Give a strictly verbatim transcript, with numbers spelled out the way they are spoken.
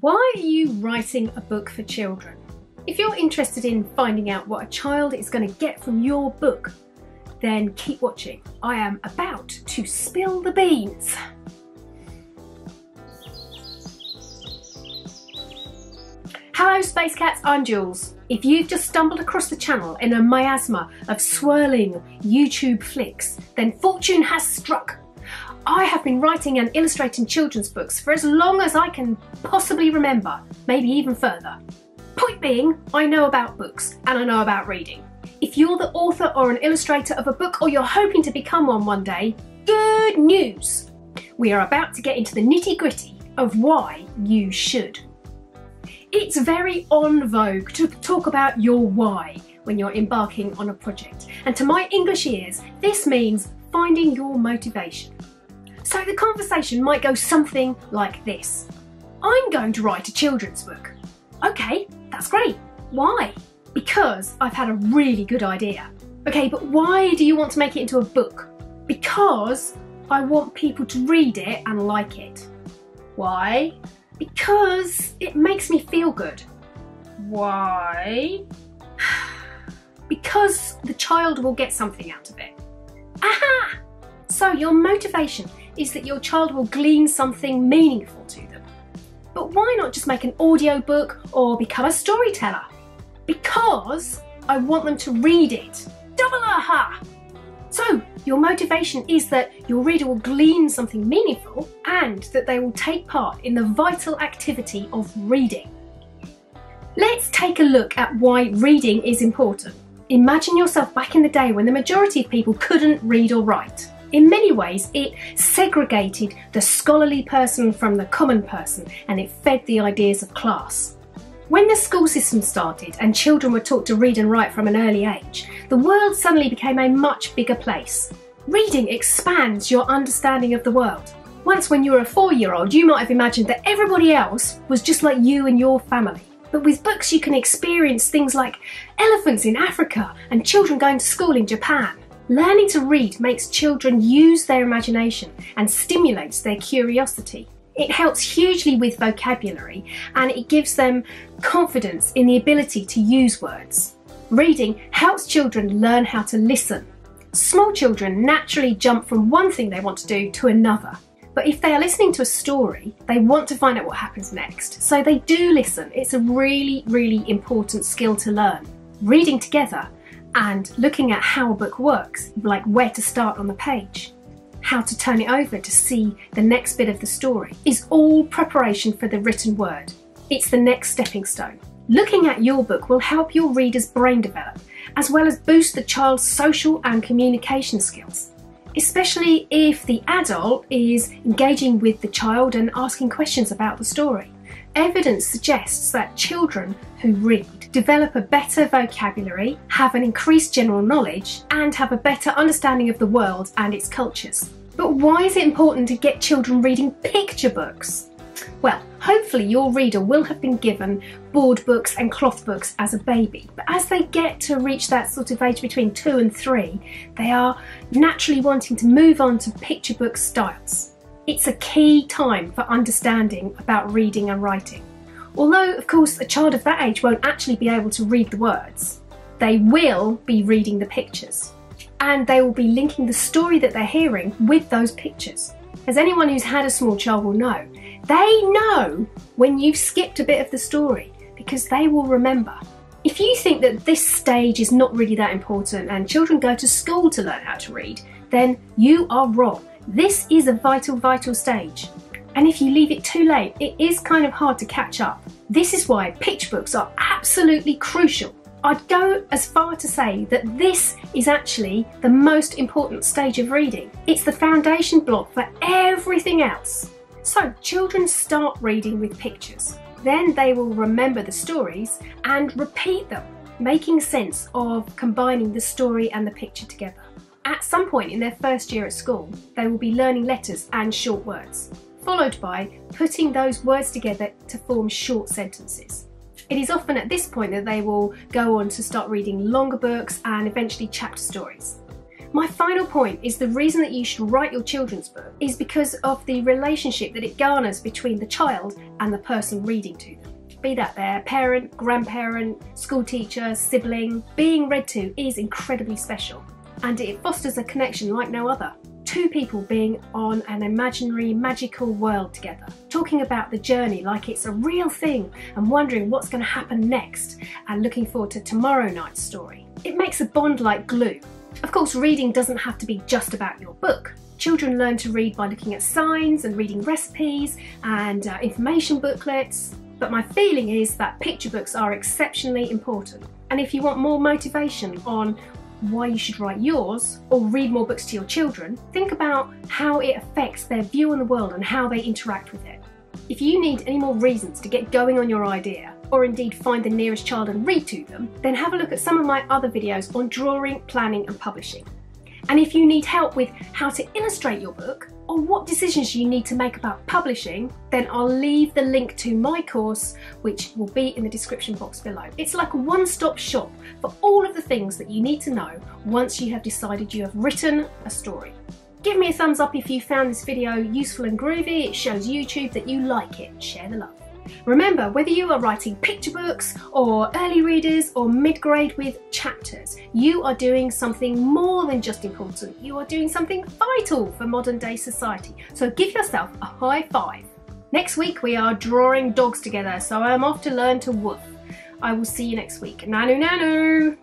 Why are you writing a book for children? If you're interested in finding out what a child is going to get from your book, then keep watching. I am about to spill the beans. Hello Space Cats, I'm Jules. If you've just stumbled across the channel in a miasma of swirling YouTube flicks, then fortune has struck. I have been writing and illustrating children's books for as long as I can possibly remember, maybe even further. Point being, I know about books and I know about reading. If you're the author or an illustrator of a book or you're hoping to become one one day, good news! We are about to get into the nitty-gritty of why you should. It's very en vogue to talk about your why when you're embarking on a project, and to my English ears this means finding your motivation. So the conversation might go something like this. I'm going to write a children's book. Okay, that's great. Why? Because I've had a really good idea. Okay, but why do you want to make it into a book? Because I want people to read it and like it. Why? Because it makes me feel good. Why? Because the child will get something out of it. Aha! So your motivation is that your child will glean something meaningful to them. But why not just make an audiobook or become a storyteller? Because I want them to read it. Double aha! So your motivation is that your reader will glean something meaningful and that they will take part in the vital activity of reading. Let's take a look at why reading is important. Imagine yourself back in the day when the majority of people couldn't read or write. In many ways, it segregated the scholarly person from the common person, and it fed the ideas of class. When the school system started and children were taught to read and write from an early age, the world suddenly became a much bigger place. Reading expands your understanding of the world. Once when you were a four-year-old, you might have imagined that everybody else was just like you and your family. But with books you can experience things like elephants in Africa and children going to school in Japan. Learning to read makes children use their imagination and stimulates their curiosity. It helps hugely with vocabulary and it gives them confidence in the ability to use words. Reading helps children learn how to listen. Small children naturally jump from one thing they want to do to another. But if they are listening to a story, they want to find out what happens next. So they do listen. It's a really, really important skill to learn. Reading together and looking at how a book works, like where to start on the page, how to turn it over to see the next bit of the story, is all preparation for the written word. It's the next stepping stone. Looking at your book will help your reader's brain develop, as well as boost the child's social and communication skills, especially if the adult is engaging with the child and asking questions about the story. Evidence suggests that children who read develop a better vocabulary, have an increased general knowledge, and have a better understanding of the world and its cultures. But why is it important to get children reading picture books? Well, hopefully your reader will have been given board books and cloth books as a baby, but as they get to reach that sort of age between two and three, they are naturally wanting to move on to picture book styles. It's a key time for understanding about reading and writing. Although, of course, a child of that age won't actually be able to read the words, they will be reading the pictures, and they will be linking the story that they're hearing with those pictures. As anyone who's had a small child will know, they know when you've skipped a bit of the story because they will remember. If you think that this stage is not really that important and children go to school to learn how to read, then you are wrong. This is a vital, vital stage. And if you leave it too late, it is kind of hard to catch up. This is why picture books are absolutely crucial. I'd go as far to say that this is actually the most important stage of reading. It's the foundation block for everything else. So children start reading with pictures. Then they will remember the stories and repeat them, making sense of combining the story and the picture together. At some point in their first year at school, they will be learning letters and short words, followed by putting those words together to form short sentences. It is often at this point that they will go on to start reading longer books and eventually chapter stories. My final point is the reason that you should write your children's book is because of the relationship that it garners between the child and the person reading to them. Be that their parent, grandparent, school teacher, sibling. Being read to is incredibly special, and it fosters a connection like no other. Two people being on an imaginary, magical world together, talking about the journey like it's a real thing and wondering what's going to happen next and looking forward to tomorrow night's story. It makes a bond like glue. Of course, reading doesn't have to be just about your book. Children learn to read by looking at signs and reading recipes and uh, information booklets. But my feeling is that picture books are exceptionally important. And if you want more motivation on why you should write yours or read more books to your children, think about how it affects their view on the world and how they interact with it. If you need any more reasons to get going on your idea, or indeed find the nearest child and read to them, then have a look at some of my other videos on drawing, planning and publishing. And if you need help with how to illustrate your book or what decisions you need to make about publishing, then I'll leave the link to my course, which will be in the description box below. It's like a one-stop shop for all of the things that you need to know once you have decided you have written a story. Give me a thumbs up if you found this video useful and groovy. It shows YouTube that you like it. Share the love. Remember, whether you are writing picture books or early readers or mid-grade with chapters, you are doing something more than just important. You are doing something vital for modern day society. So give yourself a high five. Next week we are drawing dogs together, so I'm off to learn to woof. I will see you next week. Nanu nanu!